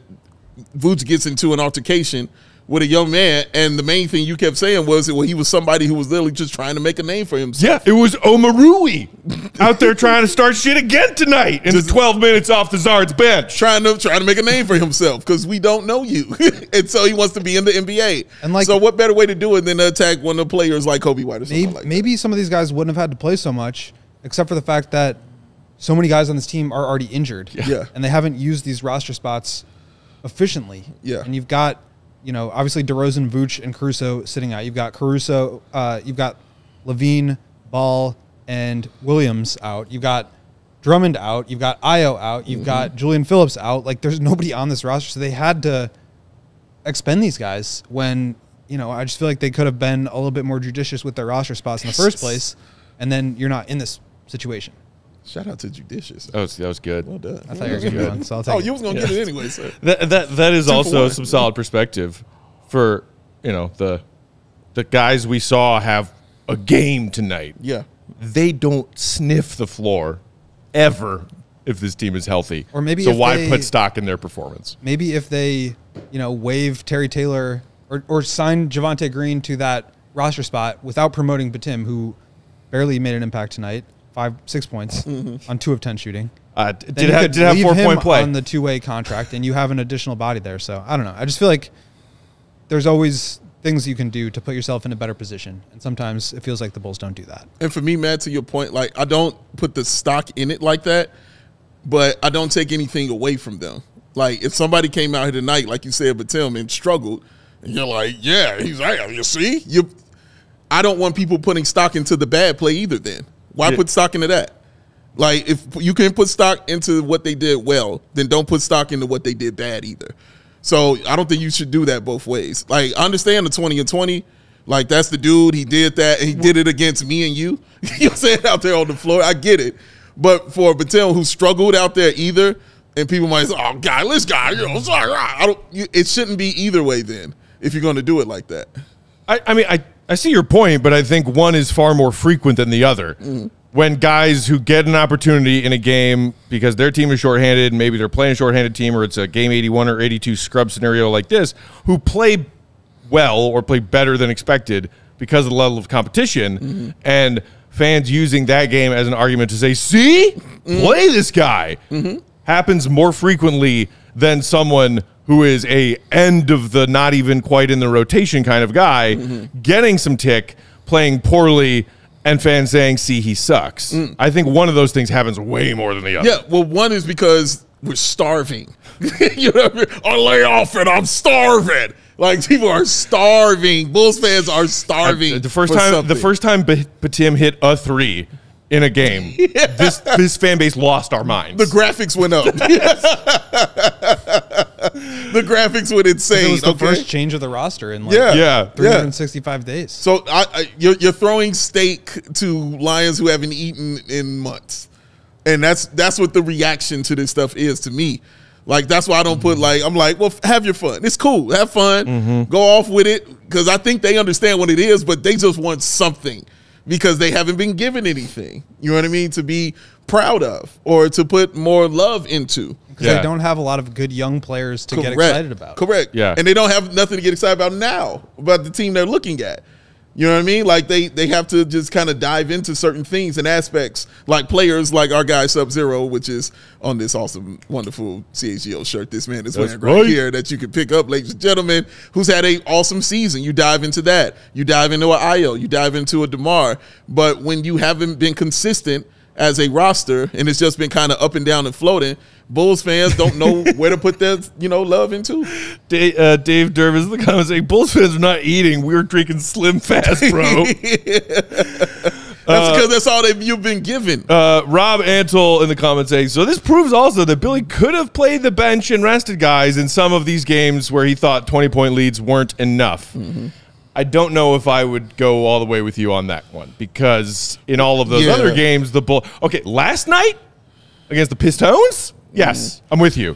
Vooch gets into an altercation with a young man, and the main thing you kept saying was that, well, he was somebody who was literally just trying to make a name for himself. Yeah, it was Omarui out there trying to start shit again tonight in just the twelve minutes off the Zards bench. Trying to trying to make a name for himself because we don't know you. And so he wants to be in the N B A. And like, so what better way to do it than to attack one of the players like Coby White or something maybe, like that? Maybe some of these guys wouldn't have had to play so much except for the fact that so many guys on this team are already injured. Yeah. yeah. And they haven't used these roster spots efficiently. Yeah. And you've got... You know, obviously DeRozan, Vooch, and Caruso sitting out. You've got Caruso, uh, you've got LaVine, Ball, and Williams out. You've got Drummond out. You've got Ayo out. You've mm-hmm. got Julian Phillips out. Like, there's nobody on this roster, so they had to expend these guys when, you know, I just feel like they could have been a little bit more judicious with their roster spots in the first place, and then you're not in this situation. Shout out to Judicious. Oh, that was good. Well done. I thought you were going to get one, so I'll take it. Oh, you was going to get it anyway, sir. That, that, that is also some solid perspective for, you know, the the guys we saw have a game tonight. Yeah. they don't sniff the floor ever if this team is healthy. Or maybe so why they, put stock in their performance? Maybe if they, you know, waive Terry Taylor or, or sign Javonte Green to that roster spot without promoting Bitim, who barely made an impact tonight, five, six points on two of ten shooting. Uh, did you have, did have four-point play on the two-way contract, and you have an additional body there. So I don't know. I just feel like there's always things you can do to put yourself in a better position, and sometimes it feels like the Bulls don't do that. And for me, Matt, to your point, like I don't put the stock in it like that, but I don't take anything away from them. Like if somebody came out here tonight, like you said, Bitim, and struggled, and you're like, yeah, he's like, you see, you. I don't want people putting stock into the bad play either. Then why yeah. put stock into that? Like, if you can put stock into what they did well, then don't put stock into what they did bad either. So I don't think you should do that both ways. Like, I understand the twenty and twenty. Like, that's the dude. He did that, and he did it against me and you. You said out there on the floor. I get it. But for Bitim, who struggled out there either, and people might say, oh, God, this guy, you know, sorry. I don't, you, it shouldn't be either way then if you're going to do it like that. I, I mean, I, I see your point, but I think one is far more frequent than the other. Mm-hmm. When guys who get an opportunity in a game because their team is shorthanded, maybe they're playing a shorthanded team, or it's a game eighty-one or eighty-two scrub scenario like this, who play well or play better than expected because of the level of competition, mm-hmm. and fans using that game as an argument to say, see, mm-hmm. play this guy, mm-hmm. happens more frequently than someone who is a end of the not even quite in the rotation kind of guy, mm-hmm. getting some tick, playing poorly, and fans saying, see, he sucks. Mm. I think one of those things happens way more than the other. Yeah, well, one is because we're starving. You know what I mean? I lay off and I'm starving. Like, people are starving. Bulls fans are starving. I, the first time, something. the first time Bitim hit a three in a game, yeah. this this fan base lost our minds. The graphics went up. The graphics went insane. It was the okay? first change of the roster in like yeah, yeah, three hundred sixty-five yeah. days. So I, I, you're, you're throwing steak to Lions who haven't eaten in months, and that's that's what the reaction to this stuff is to me. Like, that's why I don't mm-hmm. put like I'm like, well, have your fun. It's cool. Have fun. Mm-hmm. Go off with it, because I think they understand what it is, but they just want something because they haven't been given anything. You know what I mean? To be proud of or to put more love into. Yeah. They don't have a lot of good young players to Correct. get excited about. Correct. Yeah. And they don't have nothing to get excited about now about the team they're looking at. You know what I mean? Like, they, they have to just kind of dive into certain things and aspects, like players like our guy Sub-Zero, which is on this awesome, wonderful C H G O shirt this man is That's wearing right, right here that you can pick up, ladies and gentlemen, who's had an awesome season. You dive into that. You dive into an Ayo. You dive into a DeMar. But when you haven't been consistent as a roster, and it's just been kind of up and down and floating, Bulls fans don't know where to put their, you know, love into. Dave, uh, Dave Dervis in the comments saying, Bulls fans are not eating. We were drinking Slim Fast, bro. yeah. That's because uh, that's all they've, you've been given. Uh, Rob Antle in the comments saying, so this proves also that Billy could have played the bench and rested guys in some of these games where he thought twenty-point leads weren't enough. Mm-hmm. I don't know if I would go all the way with you on that one, because in all of those yeah. other games, the Bulls... Okay, last night against the Pistons? Yes, mm. I'm with you.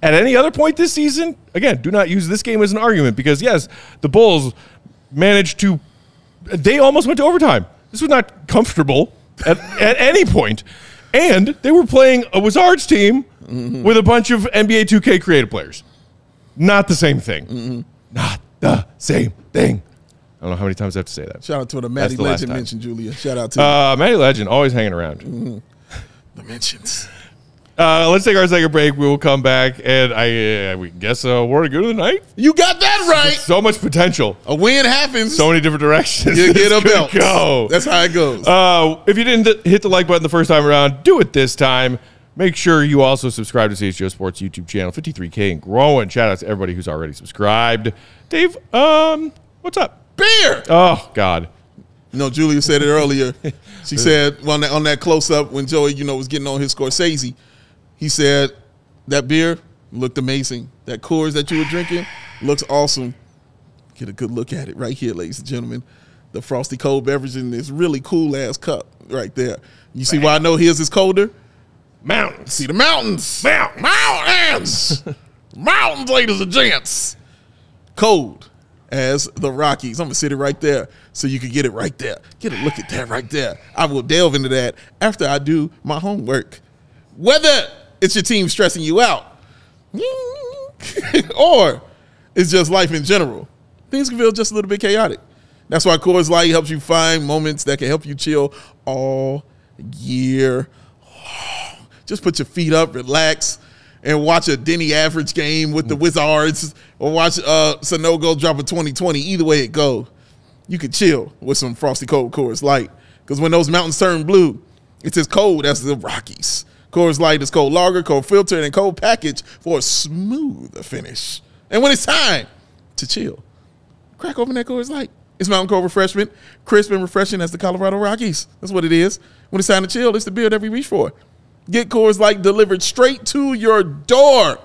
At any other point this season, again, do not use this game as an argument, because, yes, the Bulls managed to... They almost went to overtime. This was not comfortable at, at any point. And they were playing a Wizards team mm-hmm. with a bunch of N B A two K creative players. Not the same thing. Mm-hmm. Not the same thing. I don't know how many times I have to say that. Shout out to the Maddie Legend mentioned, Julia. Shout out to uh, Maddie Legend, always hanging around. Mm-hmm. The mentions. Uh, let's take our second break. We will come back, and I uh, we guess a word of good of the night. You got that right. So much potential. A win happens. So many different directions. You get a belt. Go. That's how it goes. Uh, if you didn't hit the like button the first time around, do it this time. Make sure you also subscribe to C H G O Sports YouTube channel, fifty-three K and growing. Shout out to everybody who's already subscribed. Dave, um, what's up? Beer! Oh, God. You know, Julia said it earlier. She said, well, on that, on that close-up when Joey, you know, was getting on his Scorsese, he said, that beer looked amazing. That Coors that you were drinking looks awesome. Get a good look at it right here, ladies and gentlemen. The frosty cold beverage in this really cool-ass cup right there. You see why I know his is colder? Mountains. See the mountains. Mountains. Mountains, ladies and gents. Cold. as the Rockies. I'm going to sit it right there so you can get it right there. Get a look at that right there. I will delve into that after I do my homework. Whether it's your team stressing you out or it's just life in general, things can feel just a little bit chaotic. That's why Coors Light helps you find moments that can help you chill all year. Just put your feet up, relax, and watch a Deni Avdija game with the Wizards or watch uh, Sanogo drop a twenty twenty. Either way it go, you can chill with some frosty cold Coors Light, because when those mountains turn blue, it's as cold as the Rockies. Coors Light is cold lager, cold filtered, and cold packaged for a smooth finish. And when it's time to chill, crack open that Coors Light. It's Mountain Cold Refreshment, crisp and refreshing as the Colorado Rockies. That's what it is. When it's time to chill, it's the beer that we reach for. Get Coors Light delivered straight to your door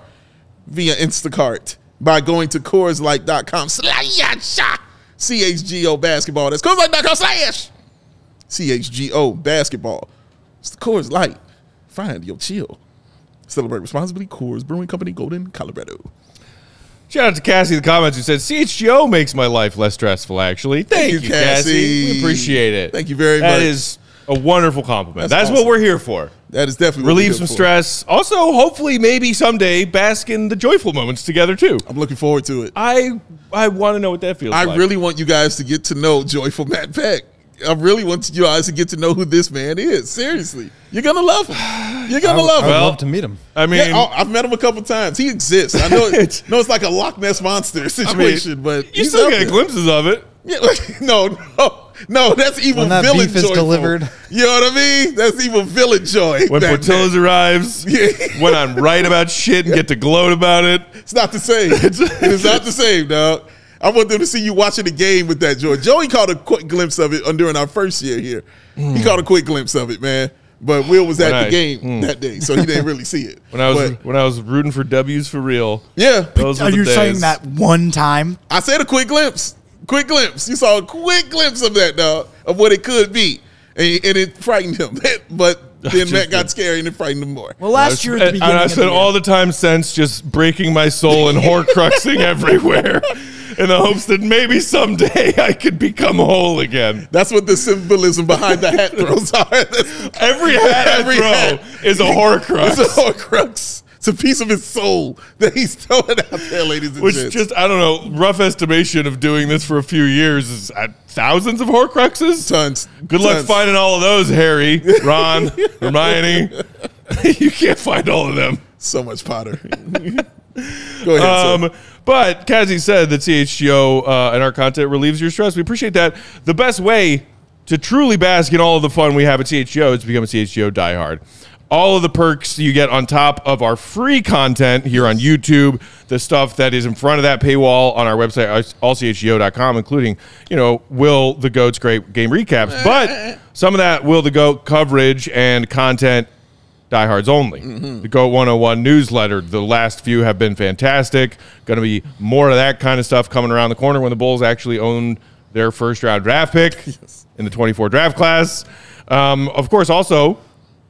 via Instacart by going to Coors Light dot com slash C H G O Basketball. That's Coors Light dot com slash C H G O Basketball. It's the Coors Light. Find your chill. Celebrate responsibly. Coors Brewing Company, Golden, Colorado. Shout out to Cassie in the comments who said, C H G O makes my life less stressful, actually. Thank, Thank you, you Cassie. Cassie. We appreciate it. Thank you very that much. That is a wonderful compliment. That's, That's awesome. What we're here for. That is definitely relieve some for. stress. Also, hopefully, maybe someday, bask in the joyful moments together, too. I'm looking forward to it. I I want to know what that feels I like. I really want you guys to get to know Joyful Matt Peck. I really want you guys to get to know who this man is. Seriously. You're going to love him. You're going to love him. I would love to meet him. I mean, yeah, I've met him a couple times. He exists. I know, it, know it's like a Loch Ness Monster situation, I mean, but you still get glimpses of it. Yeah, like, no, no, no, that's evil that villain joy. When beef is delivered. You know what I mean? That's evil villain joy. When Portillo's arrives, yeah. When I'm right about shit and get to gloat about it. It's not the same. It's not the same, dog. I want them to see you watching the game with that joy. Joey caught a quick glimpse of it during our first year here. Mm. He caught a quick glimpse of it, man. But Will was when at I, the game mm. that day, so he didn't really see it. When I was but, when I was rooting for W's for real. Yeah. Those are were the you days. Saying that one time? I said a quick glimpse. Quick glimpse. You saw a quick glimpse of that, dog, of what it could be. And, and it frightened him. But then Matt got scary and it frightened him more. Well, last year at the beginning. And I said all the time since, just breaking my soul and horcruxing everywhere. In the hopes that maybe someday I could become whole again. That's what the symbolism behind the hat throws are. Every hat every I throw hat. is a horcrux. It's a horcrux. It's a piece of his soul that he's throwing out there, ladies and Which gents. Which just, I don't know, rough estimation of doing this for a few years is uh, thousands of horcruxes? Tons. Good Tons. luck finding all of those, Harry, Ron, Hermione. You can't find all of them. So much Potter. Go ahead, um, sir. But Cassie said that C H G O uh, and our content relieves your stress. We appreciate that. The best way to truly bask in all of the fun we have at C H G O is to become a C H G O diehard. All of the perks you get on top of our free content here on YouTube, the stuff that is in front of that paywall on our website, all C H G O dot com, including, you know, Will the Goat's great game recaps. But some of that Will the Goat coverage and content diehards only. Mm-hmm. The Goat one oh one newsletter. The last few have been fantastic. Going to be more of that kind of stuff coming around the corner when the Bulls actually own their first round draft pick yes. in the twenty-four draft class. Um, of course, also,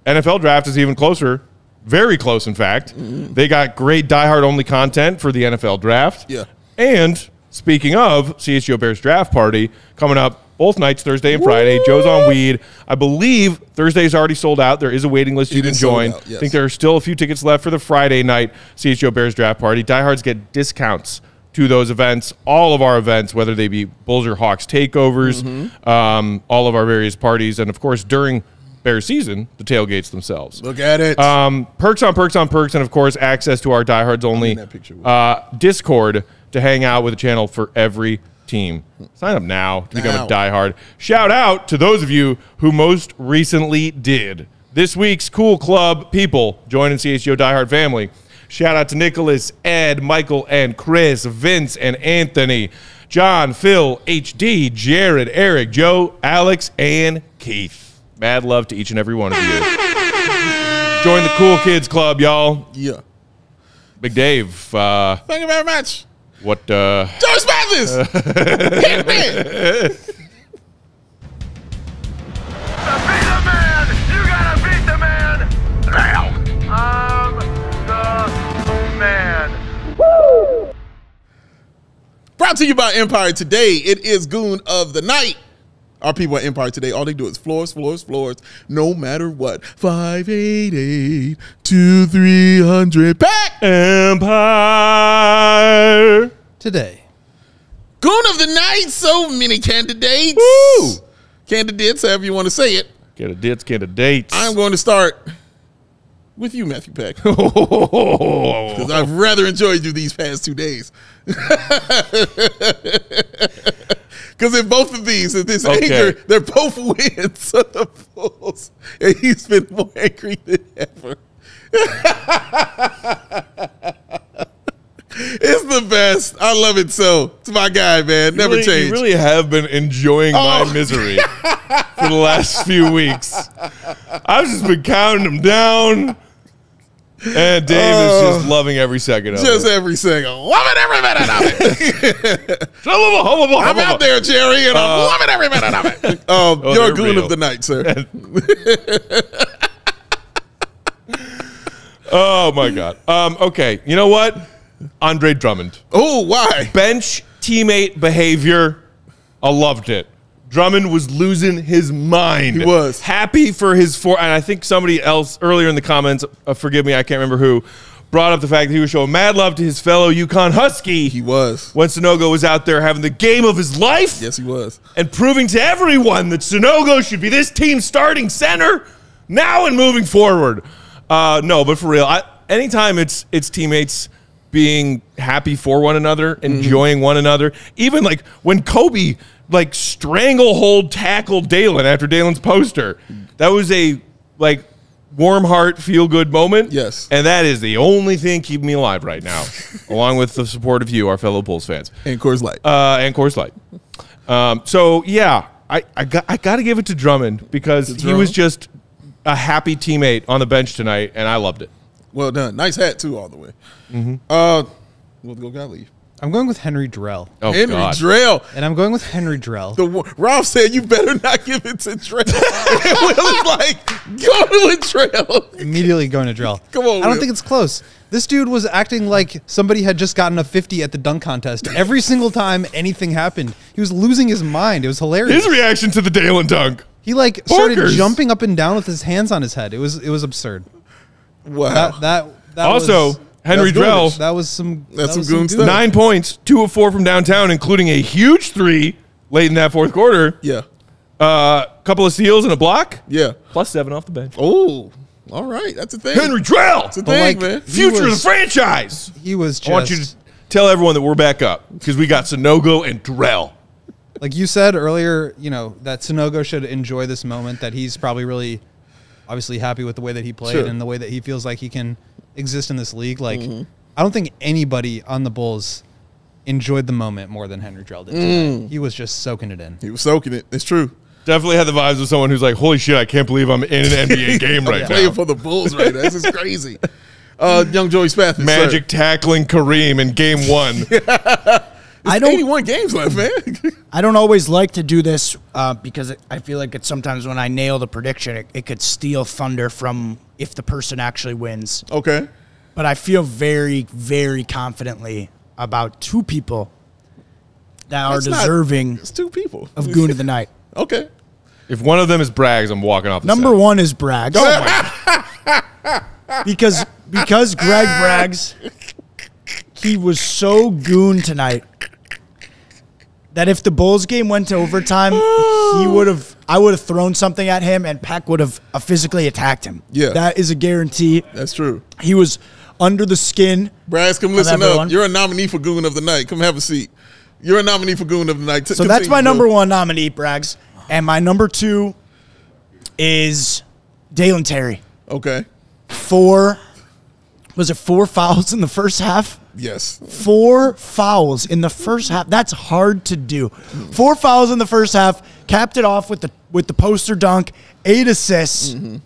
N F L draft is even closer. Very close, in fact. Mm-hmm. They got great diehard only content for the N F L draft. Yeah. And speaking of C H G O Bears draft party coming up, both nights, Thursday and Friday. What? Joe's on weed. I believe Thursday's already sold out. There is a waiting list it you can join. Out, yes. I think there are still a few tickets left for the Friday night C H G O Bears draft party. Diehards get discounts to those events, all of our events, whether they be Bulls or Hawks takeovers, mm-hmm. um, all of our various parties, and, of course, during Bears season, the tailgates themselves. Look at it. Um, perks on perks on perks, and, of course, access to our Diehards only uh, Discord to hang out with the channel for every team. Sign up now to become now. a diehard. Shout out to those of you who most recently did. This week's Cool Club people joining C H G O Diehard family. Shout out to Nicholas, Ed, Michael, and Chris, Vince, and Anthony, John, Phil, H D, Jared, Eric, Joe, Alex, and Keith. Mad love to each and every one of you. Join the Cool Kids Club, y'all. Yeah. Big Dave. Uh, Thank you very much. What, uh... George Mathis! Uh, Hit me! To beat the man, you gotta beat the man! I'm the man. Woo! Brought to you to you by Empire Today. It is Goon of the Night. Our people at Empire Today, all they do is floors, floors, floors, no matter what. five eighty-eight to three hundred back. Empire Today. Goon of the Night. So many candidates. Woo. Candidates, however you want to say it. Candidates, candidates. I'm going to start with you, Matthew Peck. Because I've rather enjoyed you these past two days. Because in both of these, in this okay. anger, they're both wins of the Bulls. And he's been more angry than ever. It's the best. I love it so. It's my guy, man. You Never really, change. You really have been enjoying oh. my misery for the last few weeks. I've just been counting them down. And Dave uh, is just loving every second of just it. Just every second. Loving every minute of it. I'm out there, Jerry, and uh, I'm loving every minute of it. Um, oh, your goon real. of the night, sir. Oh, my God. Um, okay, you know what? Andre Drummond. Oh, why? Bench teammate behavior. I loved it. Drummond was losing his mind. He was. Happy for his four. And I think somebody else earlier in the comments, uh, forgive me, I can't remember who, brought up the fact that he was showing mad love to his fellow UConn Husky. He was. When Sanogo was out there having the game of his life. Yes, he was. And proving to everyone that Sanogo should be this team's starting center now and moving forward. Uh, no, but for real, I, anytime it's it's teammates being happy for one another, enjoying mm-hmm. one another, even like when Coby like stranglehold tackle Dalen after Dalen's poster. That was a like warm heart, feel good moment. Yes. And that is the only thing keeping me alive right now, along with the support of you, our fellow Bulls fans. And Coors Light. Uh, and Coors Light. Um, so yeah, I, I got I gotta give it to Drummond because it's he wrong. was just a happy teammate on the bench tonight, and I loved it. Well done. Nice hat too, all the way. Mm-hmm. Uh we'll go gotta leave. I'm going with Henry Drell. Oh, Henry God. Drell. And I'm going with Henry Drell. The, Ralph said, you better not give it to Drell. And Will is like, go with Drell. Immediately going to Drell. Come on, I Will. don't think it's close. This dude was acting like somebody had just gotten a fifty at the dunk contest. Every single time anything happened, he was losing his mind. It was hilarious. His reaction to the Dalen dunk. He like started Borkers. jumping up and down with his hands on his head. It was it was absurd. Wow. That, that, that also... was Henry Drell. That was some. That's some goon stuff. Nine points, two of four from downtown, including a huge three late in that fourth quarter. Yeah. A uh, couple of steals and a block. Yeah. Plus seven off the bench. Oh, all right. That's a thing. Henry Drell. That's a thing, like, man. Future was, of the franchise. He was just. I want you to tell everyone that we're back up because we got Sanogo and Drell. Like you said earlier, you know, that Sanogo should enjoy this moment, that he's probably really obviously happy with the way that he played sure. and the way that he feels like he can exist in this league. Like, mm-hmm. I don't think anybody on the Bulls enjoyed the moment more than Henry Drell did. Mm. He was just soaking it in. He was soaking it. It's true. Definitely had the vibes of someone who's like, holy shit, I can't believe I'm in an N B A game right yeah. now. Playing for the Bulls right now. This is crazy. Uh, young Joey Spath. Magic sir. tackling Kareem in game one. yeah. It's I don't, eighty-one games left, man. I don't always like to do this uh, because it, I feel like it's sometimes when I nail the prediction, it, it could steal thunder from if the person actually wins. Okay. But I feel very, very confidently about two people that are it's deserving not, it's two people. of Goon of the Night. Okay. If one of them is Braggs, I'm walking off the Number set. one is Braggs. Oh, my God. Because, because Greg Braggs, he was so goon tonight. That if the Bulls game went to overtime, he would have. I would have thrown something at him, and Pack would have physically attacked him. Yeah, that is a guarantee. That's true. He was under the skin. Brad, come listen up. You're a nominee for Goon of the Night. Come have a seat. You're a nominee for Goon of the Night. So Continue, that's my bro. number one nominee, Braggs, and my number two is Dalen Terry. Okay, four. Was it four fouls in the first half? Yes. Four fouls in the first half. That's hard to do. Four fouls in the first half. Capped it off with the with the poster dunk. Eight assists. Mm-hmm.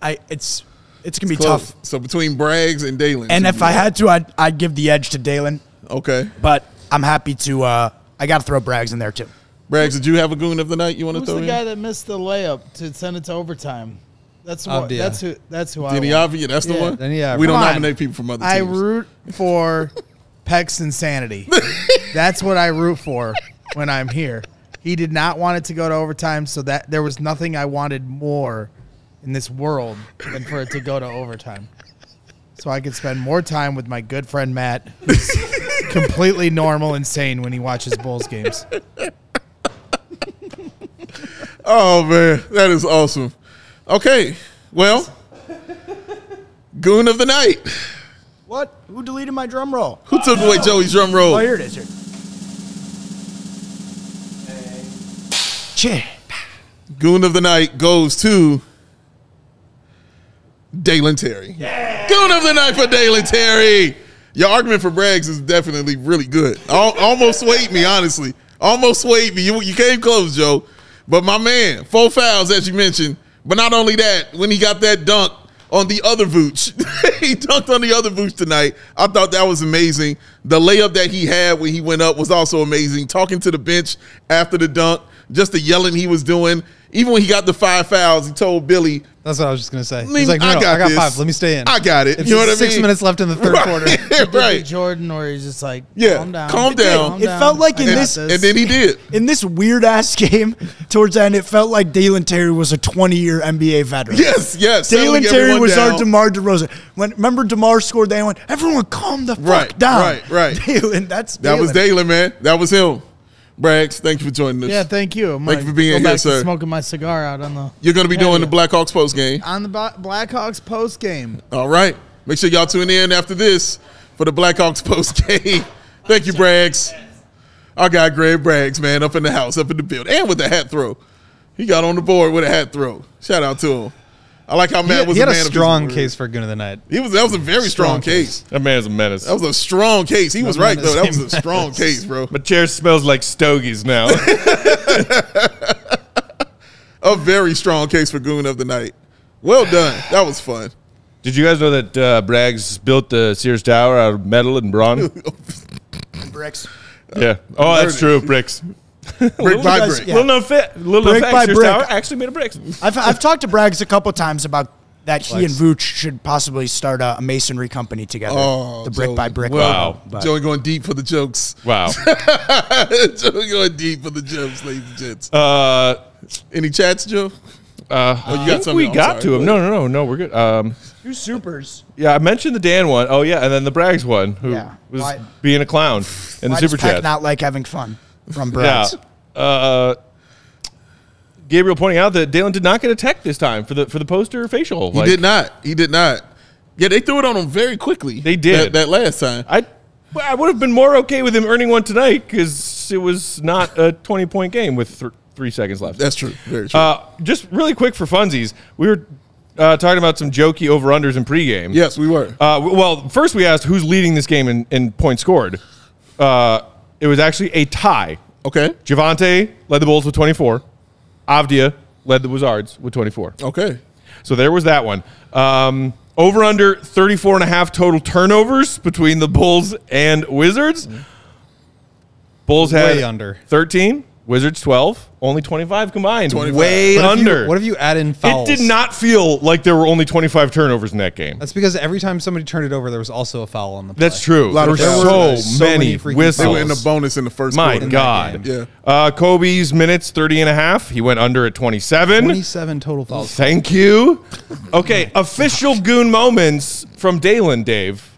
I it's it's gonna it's be close. tough. So between Braggs and Dalen. And if I had to, I'd I'd give the edge to Dalen. Okay. But I'm happy to. Uh, I got to throw Braggs in there too. Braggs, did you have a goon of the night you want to throw? Who's the in? guy that missed the layup to send it to overtime? That's what, that's who. That's who. Deni Avdija. That's yeah. the one. Deni Avdija. We don't on. nominate people from other teams. I root for Peck's insanity. That's what I root for when I'm here. He did not want it to go to overtime, so that there was nothing I wanted more in this world than for it to go to overtime. So I could spend more time with my good friend Matt, who's completely normal and sane when he watches Bulls games. Oh, man. That is awesome. Okay. Well, goon of the night. What? Who deleted my drum roll? Who took oh, away no. Joey's drum roll? Oh, here it is. Here. Hey. Goon of the night goes to Dalen Terry. Yeah. Goon of the night for Dalen Terry. Your argument for Braggs is definitely really good. Almost swayed me, honestly. Almost swayed me. You, you came close, Joe. But my man, four fouls, as you mentioned. But not only that, when he got that dunk on the other Vooch, he dunked on the other Vooch tonight. I thought that was amazing. The layup that he had when he went up was also amazing. Talking to the bench after the dunk, just the yelling he was doing. Even when he got the five fouls, he told Billy. That's what I was just going to say. He's like, no, I got, I got five. Let me stay in. I got it. It's you know what I mean? Six minutes left in the third right. quarter. Right. Jordan, or he's just like, yeah. calm down. Calm down. It, calm it down. felt like I in this, this. And then he did. In this weird-ass game, towards the end, it felt like Dalen Terry was a twenty-year N B A veteran. Yes, yes. Dalen Terry was down. our DeMar DeRozan. When, remember DeMar scored, they went, everyone calm the fuck right, down. Right, right, Dalen, that's Dalen. That was Dalen, man. That was him. Braggs, thank you for joining us. Yeah, thank you. Mike, thank you for being here, sir. Smoking my cigar out on the. You're going to be doing the Blackhawks post game. On the Blackhawks post game. All right. Make sure y'all tune in after this for the Blackhawks post game. Thank you, Braggs. Our guy Greg Braggs, man, up in the house, up in the building, and with the hat throw. He got on the board with a hat throw. Shout out to him. I like how Matt was a man of his word. He had a strong case for Goon of the Night. He was that was a very strong case. That man's a menace. That was a strong case. He was right though. That was a strong case, bro. My chair smells like stogies now. A very strong case for Goon of the Night. Well done. That was fun. Did you guys know that uh, Braggs built the Sears Tower out of metal and bronze? Bricks. Yeah. Oh, that's true. Bricks. Brick little by guys, brick. Yeah. Little no fit. Little brick no by brick. Tower actually made a brick. I've, I've talked to Braggs a couple times about that he and Vooch should possibly start a masonry company together. Oh, the Brick Joey. by Brick. Wow. Level, Joey going deep for the jokes. Wow. Joey going deep for the jokes, ladies and gents. Uh, Any chats, Joe? Uh, oh, you got something. We got sorry. to him. No, no, no, no. We're good. Um, Two supers. Yeah, I mentioned the Dan one. Oh, yeah, and then the Braggs one, who yeah. was Why? being a clown in Why the super chat. Not like having fun. From Braggs. Yeah. Uh, Gabriel pointing out that Dalen did not get a tech this time for the for the poster facial. He like, did not. He did not. Yeah, they threw it on him very quickly. They did. That, that last time. I I would have been more okay with him earning one tonight because it was not a twenty-point game with th three seconds left. That's true. Very true. Uh, just really quick for funsies, we were uh, talking about some jokey over-unders in pregame. Yes, we were. Uh, well, first we asked who's leading this game in, in points scored. Uh It was actually a tie. Okay. Javonte led the Bulls with twenty-four. Avdija led the Wizards with twenty-four. Okay. So there was that one. Um, over under thirty-four and a half total turnovers between the Bulls and Wizards. Mm-hmm. Bulls had way under thirteen. Wizards twelve. Only twenty-five combined. twenty-five. Way but under. You, what if you add in fouls? It did not feel like there were only twenty-five turnovers in that game. That's because every time somebody turned it over, there was also a foul on the play. That's true. There were so, so many, many whistles. They were in the bonus in the first My quarter. My God. Yeah. Uh, Kobe's minutes, thirty and a half. He went under at twenty-seven. twenty-seven total fouls. Thank you. Okay, official Goon moments from Dalen, Dave.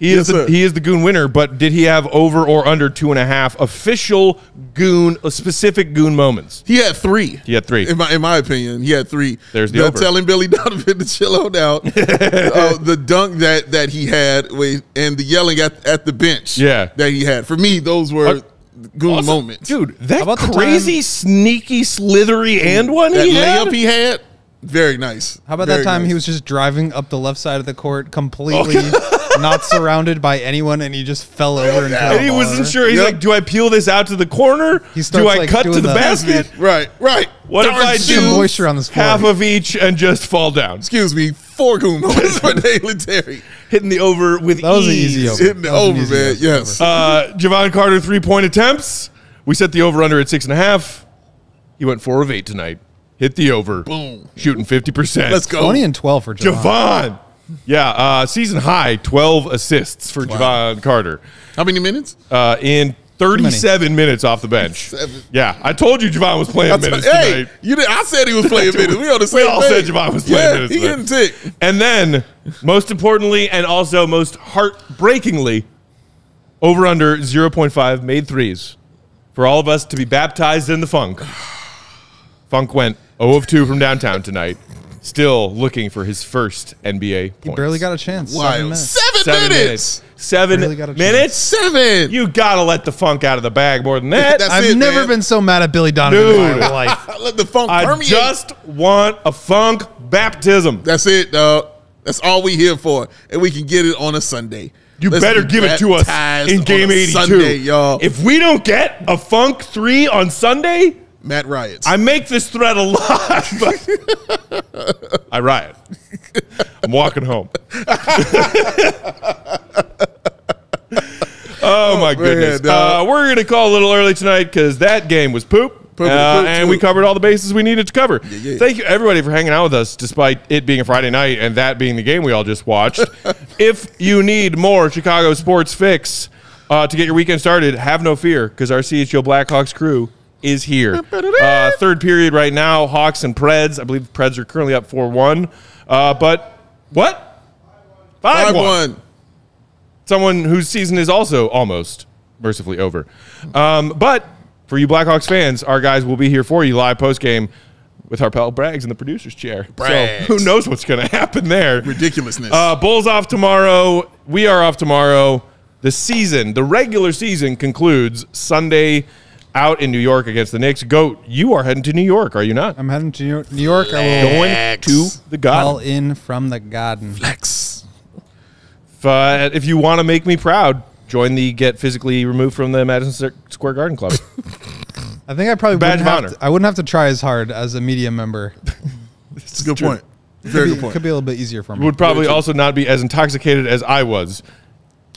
He yes, is the, he is the Goon winner, but did he have over or under two and a half official Goon, specific Goon moments? He had three. He had three. In my, in my opinion, he had three. There's the, the over. Telling Billy Donovan to chill on out. uh, the dunk that that he had, with, and the yelling at at the bench. Yeah. that he had. For me, those were. Uh, Goon awesome. moments, dude. That crazy, sneaky, slithery, and one that he had? layup he had. Very nice. How about Very that time nice. he was just driving up the left side of the court completely. Okay. Not surrounded by anyone, and he just fell over. And, and he wasn't sure. He's yep. like, do I peel this out to the corner? He do I like cut to the, the basket? Right, right. What Darn if I do moisture on this half of each and just fall down? Excuse me, four Goon moments for Dalen Terry. Hitting the over with that was ease. An easy over. Hitting the over, man, over. yes. Uh, Jevon Carter, three-point attempts. We set the over-under at six and a half. He went four of eight tonight. Hit the over. Boom. Shooting fifty percent. Let's go. twenty and twelve for Jevon. Jevon. Yeah, uh, season high, twelve assists for wow. Jevon Carter. How many minutes? Uh, in thirty-seven minutes off the bench. Seven. Yeah, I told you Javon was playing minutes hey, tonight. You did, I said he was playing minutes. We on the same We all thing. said Javon was playing yeah, minutes. He getting ticked. And then, most importantly, and also most heartbreakingly, over under zero point five made threes for all of us to be baptized in the funk. Funk went zero of two from downtown tonight. Still looking for his first N B A points. He barely got a chance. Wow. Seven minutes. Seven, seven minutes. Seven minutes. minutes? Seven. You got to let the funk out of the bag more than that. I've it, never man. been so mad at Billy Donovan Dude. in my life. Let the funk I permeate. Just want a funk baptism. That's it, dog. That's all we here for. And we can get it on a Sunday. You Let's better give it to us in game eighty-two. Sunday, y'all. If we don't get a funk three on Sunday... Matt riots. I make this threat a lot, but I riot. I'm walking home. Oh, my goodness. Uh, we're going to call a little early tonight because that game was poop. Poop, uh, poop, and poop. we covered all the bases we needed to cover. Yeah, yeah. Thank you, everybody, for hanging out with us, despite it being a Friday night and that being the game we all just watched. If you need more Chicago Sports Fix uh, to get your weekend started, have no fear because our C H G O Blackhawks crew is here. Uh, third period right now, Hawks and Preds. I believe the Preds are currently up four one. Uh, but what? five one. Someone whose season is also almost mercifully over. Um, but for you Blackhawks fans, our guys will be here for you live post-game with our pal Braggs in the producer's chair. Braggs. So who knows what's going to happen there. Ridiculousness. Uh, Bulls off tomorrow. We are off tomorrow. The season, the regular season, concludes Sunday out in New York against the Knicks. Goat, you are heading to New York, are you not? I'm heading to New York. I'm going to the Garden. All in from the Garden. Flex. If, uh, if you want to make me proud, join the Get Physically Removed from the Madison Square Garden Club. I think I probably Badge wouldn't, of honor. Have to, I wouldn't have to try as hard as a media member. That's a good point. Very good point. Could be a little bit easier for me. Would probably also not be as intoxicated as I was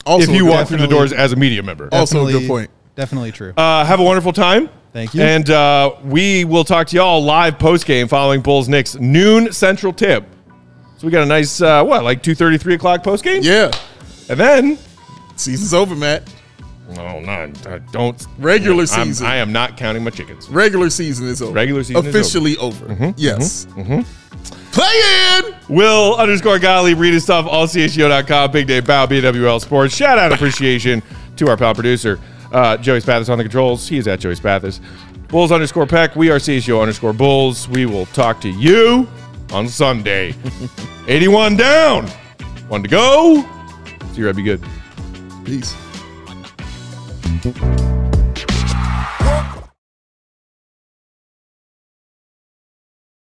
also, if you walked through the doors as a media member. Also a good point. Definitely true. Uh, have a wonderful time. Thank you. And uh, we will talk to y'all live post-game following Bulls-Knicks noon central tip. So we got a nice, uh, what, like two thirty, three o'clock post-game? Yeah. And then... Season's over, Matt. No, no, I don't. Regular I'm, season. I am not counting my chickens. Regular season is over. Regular season Officially is over. Officially over. Mm-hmm, yes. Mm-hmm. Mm-hmm. Play in! Will underscore Golly, read his stuff, all C H G O dot com, Big Day Bow, B W L Sports. Shout out appreciation to our pal producer. Uh, Joey Spathis on the controls. He is at Joey Spathis. Bulls underscore Peck. We are C H G O underscore Bulls. We will talk to you on Sunday. eighty-one down. One to go. See you right. Be good. Peace.